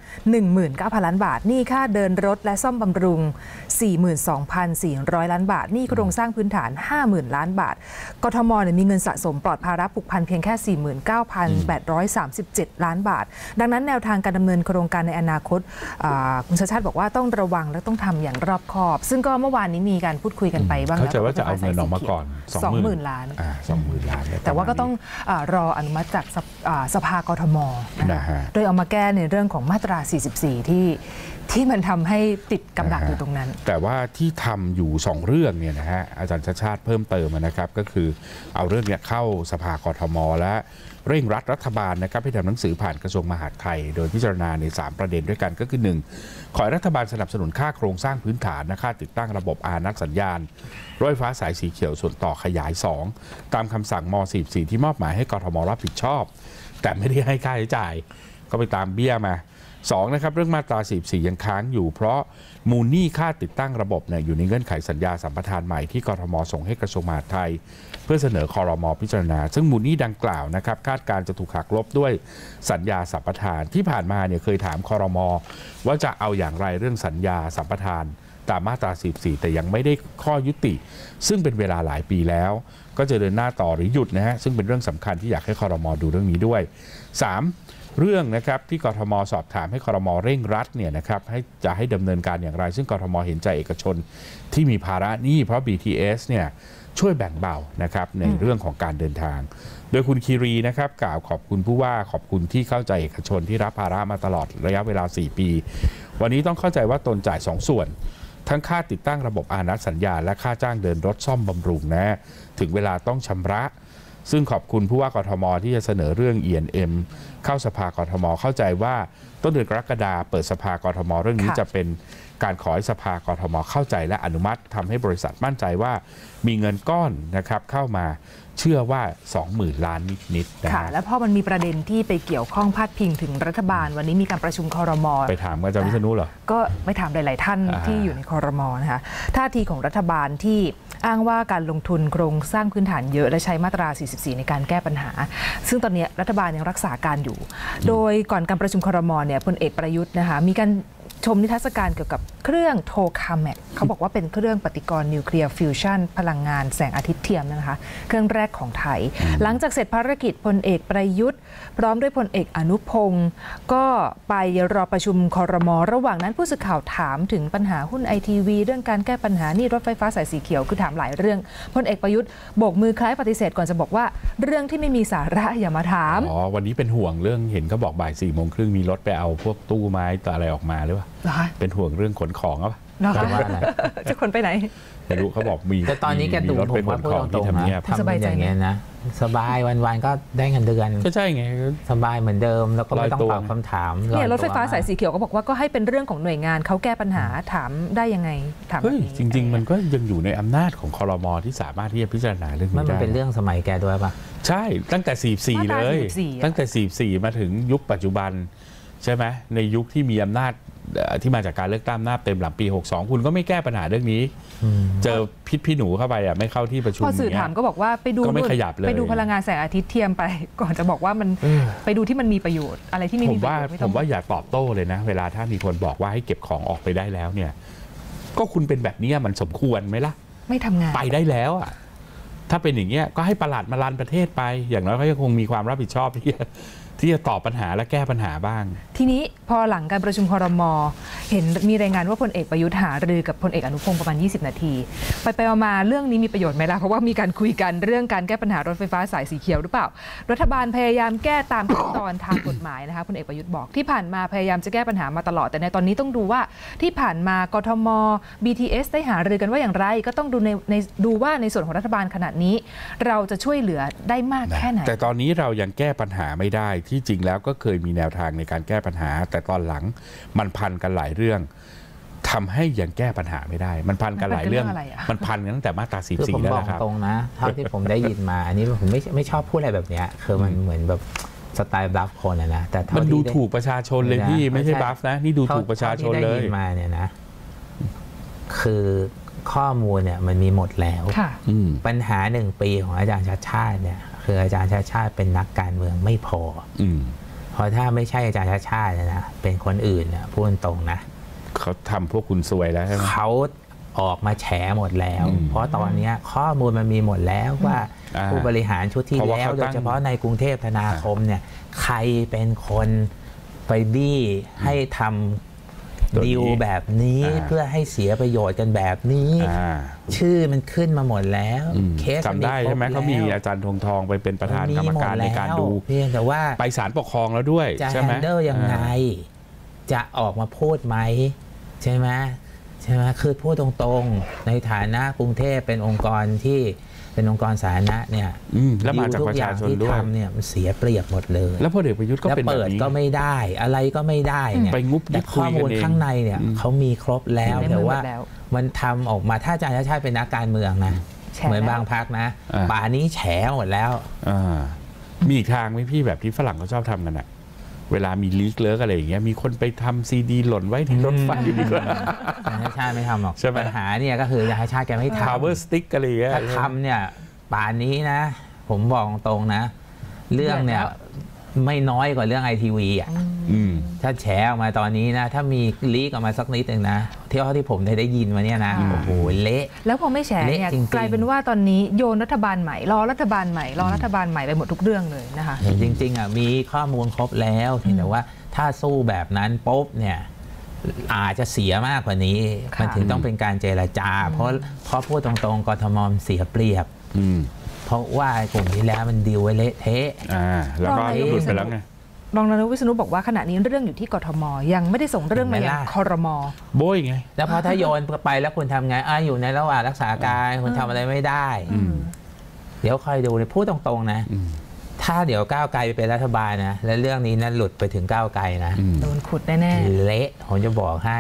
19,000 ล้านบาทหนี้ค่าเดินรถและซ่อมบำรุง 42,400 ล้านบาทนี่โครงสร้างพื้นฐาน 50,000 ล้านบาทกทม.มีเงินสะสมปลอดภาระผูกพันเพียงแค่ 49,837 ล้านบาทดังนั้นแนวทางการดำเนินโครงการในอนาคตคุณชาติบอกว่าต้องระวังและต้องทำอย่างรอบคอบซึ่งก็เมื่อวานนี้มีการพูดคุยกันไปบ้างแล้วว่าจะเอาเงินออกมาก่อน 20,000 ล้านแต่ว่าก็ต้องรออนุมัติจากสภากทม.โดยเอามาแก้ในเรื่องของมาตรา 44 ที่มันทำให้ติดกับดักอยู่ตรงนั้นแต่ว่าที่ทำอยู่2เรื่องเนี่ยนะฮะอาจารย์ชาติเพิ่มเติมนะครับก็คือเอาเรื่องเนี่ยเข้าสภากทม.และเร่งรัดรัฐบาลนะครับให้ทำหนังสือผ่านกระทรวงมหาดไทยโดยพิจารณาใน3ประเด็นด้วยกันก็คือ 1. ขอให้รัฐบาลสนับสนุนค่าโครงสร้างพื้นฐานค่าติดตั้งระบบอานักสัญญาณรถไฟฟ้าสายสีเขียวส่วนต่อขยาย2ตามคำสั่งม.44ที่มอบหมายให้กทม.รับผิดชอบแต่ไม่ได้ให้ค่าใช้จ่ายก็ไปตามเบี้ยมา2นะครับเรื่องมาตรา44ยังค้างอยู่เพราะมูลหนี้ค่าติดตั้งระบบเนี่ยอยู่ในเงื่อนไขสัญญาสัมปทานใหม่ที่กทม.ส่งให้กระทรวงมหาดไทยเพื่อเสนอครม.พิจารณาซึ่งมูลหนี้ดังกล่าวนะครับคาดการจะถูกหักลบด้วยสัญญาสัมปทานที่ผ่านมาเนี่ยเคยถามครม.ว่าจะเอาอย่างไรเรื่องสัญญาสัมปทานตามมาตรา44แต่ยังไม่ได้ข้อยุติซึ่งเป็นเวลาหลายปีแล้วก็จะเดินหน้าต่อหรือหยุดนะฮะซึ่งเป็นเรื่องสำคัญที่อยากให้ครม.ดูเรื่องนี้ด้วย 3เรื่องนะครับที่กทม.สอบถามให้ครม.เร่งรัดเนี่ยนะครับให้จะให้ดำเนินการอย่างไรซึ่งกทม.เห็นใจเอกชนที่มีภาระหนี้เพราะ BTS เนี่ยช่วยแบ่งเบานะครับในเรื่องของการเดินทางโดยคุณคีรีนะครับกล่าวขอบคุณผู้ว่าขอบคุณที่เข้าใจเอกชนที่รับภาระมาตลอดระยะเวลา4ปีวันนี้ต้องเข้าใจว่าตนจ่าย2 ส่วนทั้งค่าติดตั้งระบบอานัตสัญญาและค่าจ้างเดินรถซ่อมบำรุงนะถึงเวลาต้องชำระ ซึ่งขอบคุณผู้ว่ากทมที่จะเสนอเรื่อง E&M เข้าสภากทมเข้าใจว่าต้นเดือนกรกฎาคมเปิดสภากทมเรื่องนี้จะเป็นการขอให้สภากทมเข้าใจและอนุมัติทำให้บริษัทมั่นใจว่ามีเงินก้อนนะครับเข้ามาเชื่อว่า 20,000 ล้านนิดๆนะค่ะและพอมันมีประเด็นที่ไปเกี่ยวข้องพาดพิงถึงรัฐบาลวันนี้มีการประชุมครม.ไปถามอาจารย์วิษณุเหรอก็ไปถามหลายๆท่านที่อยู่ในครม.นะคะท่าทีของรัฐบาลที่อ้างว่าการลงทุนโครงสร้างพื้นฐานเยอะและใช้มาตรา 44 ในการแก้ปัญหาซึ่งตอนนี้รัฐบาลยังรักษาการอยู่โดยก่อนการประชุมครม.เนี่ยพลเอกประยุทธ์นะคะมีการชมนิทรรศการเกี่ยวกับเครื่องโทคาแมตเขาบอกว่าเป็นเครื่องปฏิกรณ์นิวเคลียร์ฟิวชั่นพลังงานแสงอาทิตย์เทียมนะคะเครื่องแรกของไทยหลังจากเสร็จภารกิจพลเอกประยุทธ์พร้อมด้วยพลเอกอนุพงศ์ก็ไปรอประชุมครม.ระหว่างนั้นผู้สื่อข่าวถามถึงปัญหาหุ้นไอทีวีเรื่องการแก้ปัญหานี่รถไฟฟ้าสายสีเขียวคือถามหลายเรื่องพลเอกประยุทธ์โบกมือคล้ายปฏิเสธก่อนจะบอกว่าเรื่องที่ไม่มีสาระอย่ามาถามอ๋อวันนี้เป็นห่วงเรื่องเห็นเขาบอกบ่ายสี่โมงครึ่งมีรถไปเอาพวกตู้ไม้ต่ออะไรออกมาหรือเปล่าเป็นห่วงเรื่องขนของอ่ะจะขนไปไหนไม่รู้เขาบอกมีแต่ตอนนี้แกตู่รถไปขนของที่ทำเนียบทำอย่างเงี้ยนะสบายวันๆก็ได้เงินเดือนก็ใช่ไงสบายเหมือนเดิมแล้วก็ไม่ต้องตอบคำถามเนี่ยรถไฟฟ้าสายสีเขียวก็บอกว่าก็ให้เป็นเรื่องของหน่วยงานเขาแก้ปัญหาถามได้ยังไงถามจริงๆมันก็ยังอยู่ในอำนาจของครม.ที่สามารถที่จะพิจารณาเรื่องนี้ได้มันเป็นเรื่องสมัยแกด้วยป่ะใช่ตั้งแต่44เลยตั้งแต่44มาถึงยุคปัจจุบันใช่ไหมในยุคที่มีอำนาจที่มาจากการเลือกตั้งหน้าเต็มหลังปี62คุณก็ไม่แก้ปัญหาเรื่องนี้เจอพิษพี่หนูเข้าไปอ่ะไม่เข้าที่ประชุมพอสื่อถามก็บอกว่าไปดูพลังงานแสงอาทิตย์เทียมไปก่อนจะบอกว่ามันไปดูที่มันมีประโยชน์อะไรที่ไม่มีประโยชน์ผมว่าอย่าตอบโต้เลยนะเวลาถ้ามีคนบอกว่าให้เก็บของออกไปได้แล้วเนี่ยก็คุณเป็นแบบนี้มันสมควรไหมล่ะไม่ทำงานไปได้แล้วอ่ะถ้าเป็นอย่างเงี้ยก็ให้ปลัดมารันประเทศไปอย่างน้อยเขาคงมีความรับผิดชอบที่จะตอบปัญหาและแก้ปัญหาบ้างทีนี้พอหลังการประชุมครม.เห็นมีรายงานว่าพลเอกประยุทธ์หารือกับพลเอกอนุพงศ์ประมาณ20นาทีไปมาเรื่องนี้มีประโยชน์ไหมล่ะเพราะว่ามีการคุยกันเรื่องการแก้ปัญหารถไฟฟ้าสายสีเขียวหรือเปล่ารัฐบาลพยายามแก้ตามขั้นตอนทางกฎหมายนะคะพลเอกประยุทธ์บอกที่ผ่านมาพยายามจะแก้ปัญหามาตลอดแต่ในตอนนี้ต้องดูว่าที่ผ่านมากทม BTS ได้หารือกันว่าอย่างไรก็ต้องดูในดูว่าในส่วนของรัฐบาลขณะนี้เราจะช่วยเหลือได้มากแค่ไหนแต่ตอนนี้เรายังแก้ปัญหาไม่ได้ที่จริงแล้วก็เคยมีแนวทางในการแก้ปัญหาแต่ตอนหลังมันพันกันหลายเรื่องทำให้ยังแก้ปัญหาไม่ได้มันพันกันหลายเรื่องมันพันกันตั้งแต่มาตรา 44 แล้วนะครับผมบอกตรงนะเท่าที่ผมได้ยินมาอันนี้ผมไม่ชอบพูดอะไรแบบนี้คือมันเหมือนแบบสไตล์บลัฟคนนะแต่มันดูถูกประชาชนเลยพี่ไม่ใช่บลัฟนะนี่ดูถูกประชาชนเลยมาเนี่ยนะคือข้อมูลเนี่ยมันมีหมดแล้วปัญหาหนึ่งปีของอาจารย์ชาติชาติเนี่ยคืออาจารย์ชาติชาติเป็นนักการเมืองไม่พอเพราะถ้าไม่ใช่อาจารย์ชาติชาตินะเป็นคนอื่นนะพูดตรงนะเขาทำพวกคุณซวยแล้วใช่ไหมเขาออกมาแฉหมดแล้วเพราะตอนนี้ข้อมูลมันมีหมดแล้วว่าผู้บริหารชุดที่แล้วโดยเฉพาะในกรุงเทพธนาคมเนี่ยใครเป็นคนไปบี้ให้ทำดิวแบบนี้เพื่อให้เสียประโยชน์กันแบบนี้ชื่อมันขึ้นมาหมดแล้วเคสจำได้ใช่ไหมเขามีอาจารย์ธงทองไปเป็นประธานกรรมการในการดูเพียงแต่ว่าไปศาลปกครองแล้วด้วยจะแฮนเดิลยังไงจะออกมาพูดไหมใช่ไหมใช่ไหมคือพูดตรงๆในฐานะกรุงเทพเป็นองค์กรที่เป็นองค์กรสาธารณะเนี่ยแล้วมาจากประชาชนด้วยทำเนี่ยมันเสียเปรียบหมดเลยแล้วพลเอกประยุทธ์ก็เป็นแบบนี้เปิดก็ไม่ได้อะไรก็ไม่ได้เนี่ยแต่ข้อมูลข้างในเนี่ยเขามีครบแล้วแต่ว่ามันทำออกมาถ้าอาจารย์ชาติชาติเป็นนักการเมืองนะเหมือนบางพรรคนะป่านี้แฉหมดแล้วมีอีกทางไหมพี่แบบที่ฝรั่งเขาชอบทำกันอะเวลามีลีกเลิกอะไรอย่างเงี้ยมีคนไปทำซีดีหล่นไว้ที่รถไฟดีกว่าชาติไม่ทำหรอกปัญหาเนี่ยก็คือชาติแกไม่ทำ power stick อะไรอย่างเงี้ยถ้าทำเนี่ยป่านนี้นะผมบอกตรงนะเรื่องเนี่ยไม่น้อยกว่าเรื่องไอทีวีอ่ะถ้าแฉออกมาตอนนี้นะถ้ามีลีกออกมาสักนิดหนึ่งนะเท่าที่ผมได้ยินมาเนี่ยนะโอ้โหเละแล้วพอไม่แฉเนี่ยกลายเป็นว่าตอนนี้โยนรัฐบาลใหม่รอรัฐบาลใหม่รอรัฐบาลใหม่ไปหมดทุกเรื่องเลยนะคะจริงๆอ่ะมีข้อมูลครบแล้วแต่ว่าถ้าสู้แบบนั้นปุ๊บเนี่ยอาจจะเสียมากกว่านี้มันถึงต้องเป็นการเจรจาเพราะพูดตรงๆกทม.เสียเปรียบเพราะว่ากลุ่มที่แล้วมันดิวไว้เละเทะแล้วก็หลุดไปแล้วไงรองนายกวิษณุบอกว่าขณะนี้เรื่องอยู่ที่กทม.ยังไม่ได้ส่งเรื่องมายังครม.โบยไงแล้วพอถ้าโยนไปแล้วคุณทำไงอยู่ในระหว่างรักษาการคุณทำอะไรไม่ได้ เดี๋ยวคอยดูพูดตรงๆนะถ้าเดี๋ยวก้าวไกลไปเป็นรัฐบาลนะและเรื่องนี้นั้นหลุดไปถึงก้าวไกลนะโดนขุดแน่ๆเละผมจะบอกให้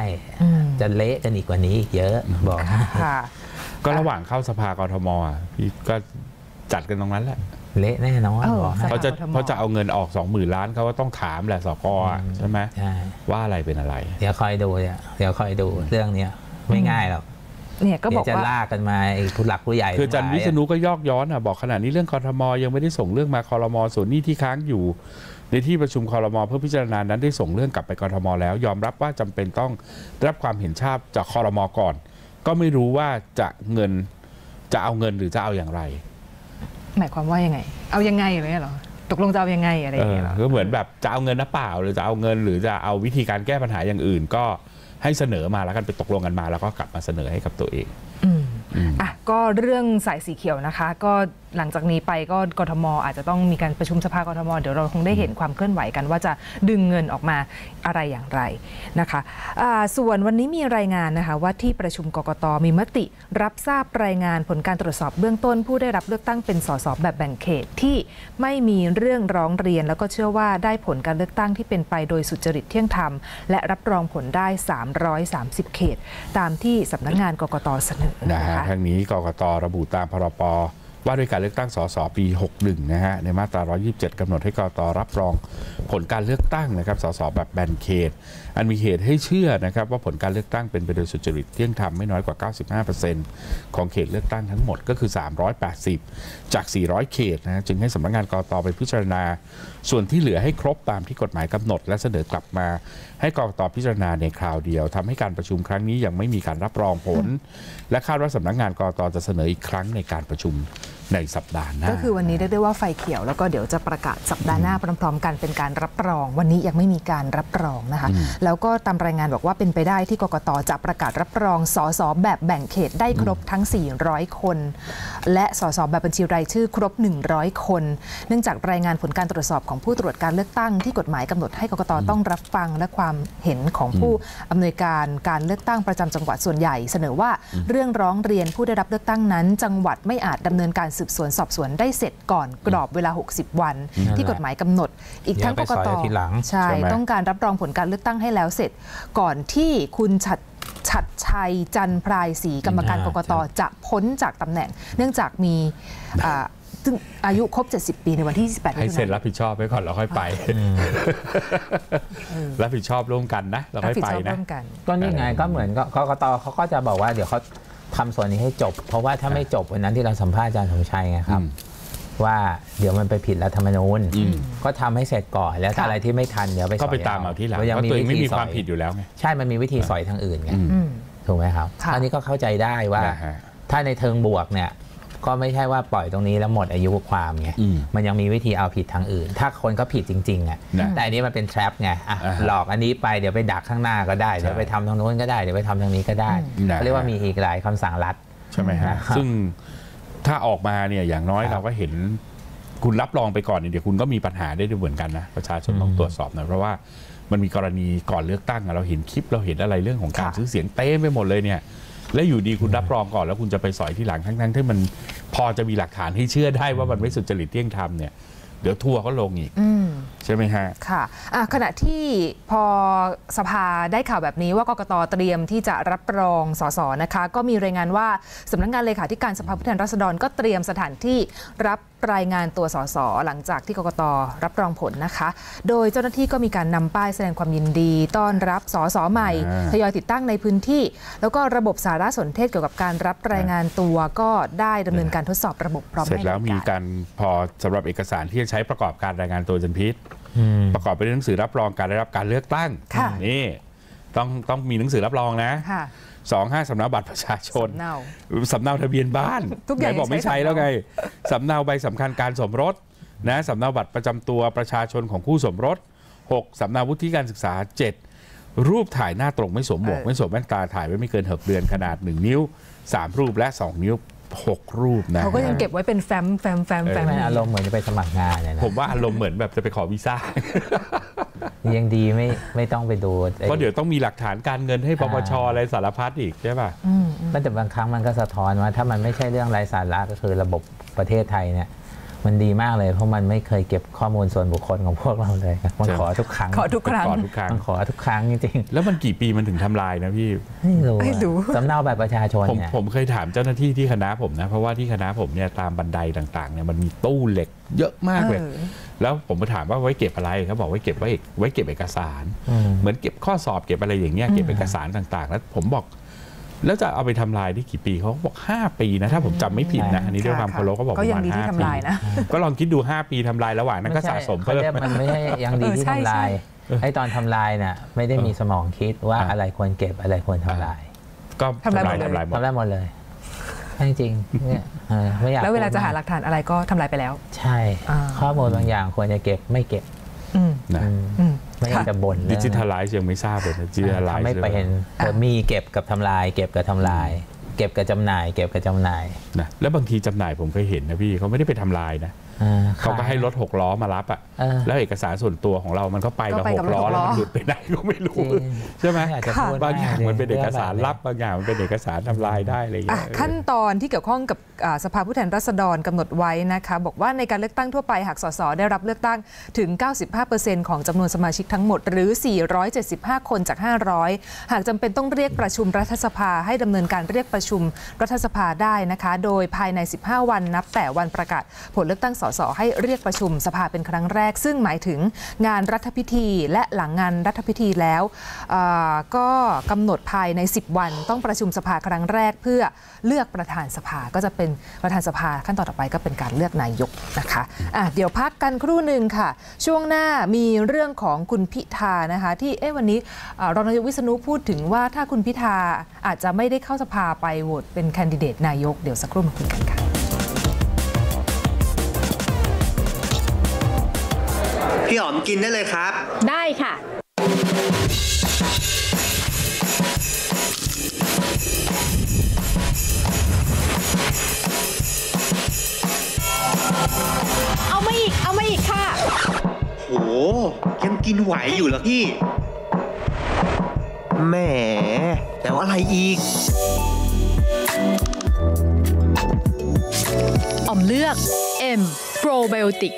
จะเละกันอีกกว่านี้อีกเยอะบอกก็ระหว่างเข้าสภากทม.พี่ก็จัดกันตรงนั้นแหละเละแน่นอนเขาจะเอาเงินออก20,000 ล้านเขาก็ต้องถามแหละสก.ใช่ไหมว่าอะไรเป็นอะไรเดี๋ยวคอยดูเรื่องนี้ไม่ง่ายหรอกเนี่ยก็บอกว่าจะลากกันมาผู้หลักผู้ใหญ่คืออาจารย์วิษณุก็ยอกย้อนบอกขณะนี้เรื่องกทม.ยังไม่ได้ส่งเรื่องมาครม.ส่วนนี้ที่ค้างอยู่ในที่ประชุมครม.เพื่อพิจารณานั้นได้ส่งเรื่องกลับไปกทม.แล้วยอมรับว่าจำเป็นต้องรับความเห็นชอบจากครม.ก่อนก็ไม่รู้ว่าจะเอาเงินหรือจะเอาอย่างไรหมายความว่ายังไงเอายังไงอะไรเงี้ยหรอตกลงจะเอายังไงอะไรเงี้ยหรอก็เหมือนแบบจะเอาเงินนะเปล่าหรือจะเอาเงินหรือจะเอาวิธีการแก้ปัญหาอย่างอื่นก็ให้เสนอมาแล้วกันไปตกลงกันมาแล้วก็กลับมาเสนอให้กับตัวเองก็เรื่องสายสีเขียวนะคะก็หลังจากนี้ไปก็กทม.อาจจะต้องมีการประชุมสภากทม.เดี๋ยวเราคงได้เห็นความเคลื่อนไหวกันว่าจะดึงเงินออกมาอะไรอย่างไรนะคะส่วนวันนี้มีรายงานนะคะว่าที่ประชุมกกต.มีมติรับทราบรายงานผลการตรวจสอบเบื้องต้นผู้ได้รับเลือกตั้งเป็นสสแบบแบ่งเขตที่ไม่มีเรื่องร้องเรียนแล้วก็เชื่อว่าได้ผลการเลือกตั้งที่เป็นไปโดยสุจริตเที่ยงธรรมและรับรองผลได้330เขตตามที่สำนักงานกกต.เสนอนะคะทั้งนี้กกต.ระบุตามพรบ.ว่าด้วยการเลือกตั้งสสปี61นะฮะในมาตรา127กำหนดให้กกต.รับรองผลการเลือกตั้งนะครับสสแบบแบ่งเขตอันมีเหตุให้เชื่อนะครับว่าผลการเลือกตั้งเป็นไปโดยสุจริตเที่ยงธรรมไม่น้อยกว่า 95% ของเขตเลือกตั้งทั้งหมดก็คือ380จาก400เขตนะจึงให้สำนักงานกกต.ไปพิจารณาส่วนที่เหลือให้ครบตามที่กฎหมายกำหนดและเสนอกลับมาให้กกต.พิจารณาในคราวเดียวทำให้การประชุมครั้งนี้ยังไม่มีการรับรองผลและคาดว่าสำนักงานกกต.จะเสนออีกครั้งในการประชุมในสัปดาห์หน้าก็คือวันนี้ได้ว่าไฟเขียวแล้วก็เดี๋ยวจะประกาศสัปดาห์หน้าพร้อมๆกันเป็นการรับรองวันนี้ยังไม่มีการรับรองนะคะแล้วก็ตามรายงานบอกว่าเป็นไปได้ที่กกต.จะประกาศรับรองสสแบบแบ่งเขตได้ครบทั้ง400คนและสสแบบบัญชีรายชื่อครบ100คนเนื่องจากรายงานผลการตรวจสอบของผู้ตรวจการเลือกตั้งที่กฎหมายกำหนดให้กกต.ต้องรับฟังและความเห็นของผู้อำนวยการการเลือกตั้งประจำจังหวัดส่วนใหญ่เสนอว่าเรื่องร้องเรียนผู้ได้รับเลือกตั้งนั้นจังหวัดไม่อาจดำเนินการสืบสวนสอบสวนได้เสร็จก่อนกรอบเวลา60วันที่กฎหมายกำหนดอีกทั้งกกต.ใช่ต้องการรับรองผลการเลือกตั้งให้แล้วเสร็จก่อนที่คุณชัดชัยจันทร์พรายศรีกรรมการกกต.จะพ้นจากตำแหน่งเนื่องจากมีอายุครบ70ปีในวันที่28ให้เสร็จรับผิดชอบไว้ก่อนแล้วค่อยไปรับผิดชอบร่วมกันนะเราค่อยไปนะก็นี่ไงก็เหมือนกกต.เขาก็จะบอกว่าเดี๋ยวเขาทำส่วนนี้ให้จบเพราะว่าถ้าไม่จบวันนั้นที่เราสัมภาษณ์อาจารย์สมชัยไงครับว่าเดี๋ยวมันไปผิดรัฐธรรมนูญก็ทำให้เสร็จก่อนแล้วอะไรที่ไม่ทันเดี๋ยวไปตามเอาที่หลังเพราะตัวเองไม่มีความผิดอยู่แล้วไงใช่มันมีวิธีสอยทางอื่นไงถูกไหมครับอันนี้ก็เข้าใจได้ว่าถ้าในเทิงบวกเนี่ยก็ไม่ใช่ว่าปล่อยตรงนี้แล้วหมดอายุความไงมันยังมีวิธีเอาผิดทางอื่นถ้าคนเขาผิดจริงๆอ่ะแต่อันนี้มันเป็นแทรปไงหลอกอันนี้ไปเดี๋ยวไปดักข้างหน้าก็ได้เดี๋ยวไปทำทางโน้นก็ได้เดี๋ยวไปทำทางนี้ก็ได้เรียกว่ามีอีกหลายคำสั่งรัฐใช่ไหมฮะซึ่งถ้าออกมาเนี่ยอย่างน้อยเราก็เห็นคุณรับรองไปก่อนเดี๋ยวคุณก็มีปัญหาได้ด้วยเหมือนกันนะประชาชนต้องตรวจสอบนะเพราะว่ามันมีกรณีก่อนเลือกตั้งเราเห็นคลิปเราเห็นอะไรเรื่องของการซื้อเสียงเต้ไปหมดเลยเนี่ยและอยู่ดีคุณรับรองก่อนแล้วคุณจะไปสอยที่หลังทั้งๆที่มันพอจะมีหลักฐานให้เชื่อได้ว่ามันไม่สุจริตเที่ยงธรรมเนี่ยเดี๋ยวทัวร์ก็ลงอีกใช่ไหมฮะค่ะขณะที่พอสภาได้ข่าวแบบนี้ว่ากกต.เตรียมที่จะรับรองสส.นะคะก็มีรายงานว่าสำนักงานเลขาธิการสภาผู้แทนราษฎรก็เตรียมสถานที่รับรายงานตัวสส.หลังจากที่กกต.รับรองผลนะคะโดยเจ้าหน้าที่ก็มีการนำป้ายแสดงความยินดีต้อนรับสส.ใหม่ทยอยติดตั้งในพื้นที่แล้วก็ระบบสารสนเทศเกี่ยวกับการรับรายงานตัวก็ได้ดำเนินการทดสอบระบบพร้อมเสร็จแล้วมีการพอสำหรับเอกสารที่จะใช้ประกอบการรายงานตัวจันพิษประกอบไปด้วยหนังสือรับรองการได้รับการเลือกตั้งนี่ต้องมีหนังสือรับรองนะ2-5สำเนาบัตรประชาชนสำเนาทะเบียนบ้านไหนบอกไม่ใช้แล้วไงสำเนาใบสำคัญการสมรสนะสำเนาบัตรประจำตัวประชาชนของคู่สมรส6สำเนาวุฒิการศึกษา7รูปถ่ายหน้าตรงไม่สวมหมวกไม่สวมแว่นตาถ่ายไว้ไม่เกิน6 เดือนขนาด1นิ้ว3รูปและ2นิ้ว6รูปนะเขาก็ยังเก็บไว้เป็นแฟ้มอารมณ์เหมือนจะไปสมัครงานนะผมว่าอารมณ์เหมือนแบบจะไปขอวีซ่ายังดีไม่ต้องไปดูเพราะเดี๋ยวต้องมีหลักฐานการเงินให้ปปช.อะไรสารพัดอีกใช่ป่ะแต่บางครั้งมันก็สะท้อนว่าถ้ามันไม่ใช่เรื่องไร้สาระก็คือระบบ ประเทศไทยเนี่ยมันดีมากเลยเพราะมันไม่เคยเก็บข้อมูลส่วนบุคคลของพวกเราเลยมันขอทุกครั้งมันขอทุกครั้งจริงๆแล้วมันกี่ปีมันถึงทำลายนะพี่ไม่รู้สำเนาบัตรประชาชนผมเคยถามเจ้าหน้าที่ที่คณะผมนะเพราะว่าที่คณะผมเนี่ยตามบันไดต่างๆเนี่ยมันมีตู้เหล็กเยอะมากเลยแล้วผมไปถามว่าไว้เก็บอะไรเขาบอกไว้เก็บเอกสารเหมือนเก็บข้อสอบเก็บอะไรอย่างเงี้ยเก็บเอกสารต่างๆแล้วผมบอกแล้วจะเอาไปทำลายได้กี่ปีเขาบอก5ปีนะถ้าผมจำไม่ผิดนะอันนี้ด้วยความเคารพก็บอกประมาณ5ปีก็ลองคิดดู5ปีทำลายระหว่างนั้นก็สะสมเพิ่มมันไม่ใช่ยังดีที่ทำลายไอ้ตอนทำลายน่ะไม่ได้มีสมองคิดว่าอะไรควรเก็บอะไรควรทำลายก็ทำลายหมดเลยจริงเนี่ยไม่อยากแล้วเวลาจะหาหลักฐานอะไรก็ทำลายไปแล้วใช่ข้อมูลบางอย่างควรจะเก็บไม่เก็บนะไม่จะบ่นดิจิทัลไลซ์ยังไม่ทราบเลยนะดิจิทัลไลซ์ไม่ไปเห็นมีเก็บกับทำลายเก็บกับทำลายเก็บกับจำหน่ายเก็บกับจำหน่ายนะแล้วบางทีจำหน่ายผมเคยเห็นนะพี่เขาไม่ได้ไปทำลายนะเขาก็ให้รถ6ล้อมารับอ่ะแล้วเอกสารส่วนตัวของเรามันก็ไปกับ6ล้อแล้วมันหลุดไปไหนก็ไม่รู้ใช่ไหมบางอย่างมันเป็นเอกสารรับบางอย่างมันเป็นเอกสารทำลายได้อะไรอย่างเงี้ยขั้นตอนที่เกี่ยวข้องกับสภาผู้แทนราษฎรกำหนดไว้นะคะบอกว่าในการเลือกตั้งทั่วไปหากสสได้รับเลือกตั้งถึง 95% ของจำนวนสมาชิกทั้งหมดหรือ475คนจาก500หากจำเป็นต้องเรียกประชุมรัฐสภาให้ดำเนินการเรียกประชุมรัฐสภาได้นะคะโดยภายใน15วันนับแต่วันประกาศผลเลือกตั้งสสให้เรียกประชุมสภาเป็นครั้งแรกซึ่งหมายถึงงานรัฐพิธีและหลังงานรัฐพิธีแล้วก็กำหนดภายใน10วันต้องประชุมสภาครั้งแรกเพื่อเลือกประธานสภาก็จะเป็นประธานสภาขั้นตอนต่อไปก็เป็นการเลือกนายกนะคะเดี๋ยวพักกันครู่หนึ่งค่ะช่วงหน้ามีเรื่องของคุณพิธานะคะที่วันนี้รองนายกวิษณุพูดถึงว่าถ้าคุณพิธาอาจจะไม่ได้เข้าสภาไปโหวตเป็นแคนดิเดตนายกเดี๋ยวสักครู่มาคุยกันค่ะพี่อ๋อมกินได้เลยครับได้ค่ะเอามาอีกเอามาอีกค่ะโหยังกินไหวอยู่เหรอพี่แหมแล้วอะไรอีกอ๋อมเลือก M Probiotic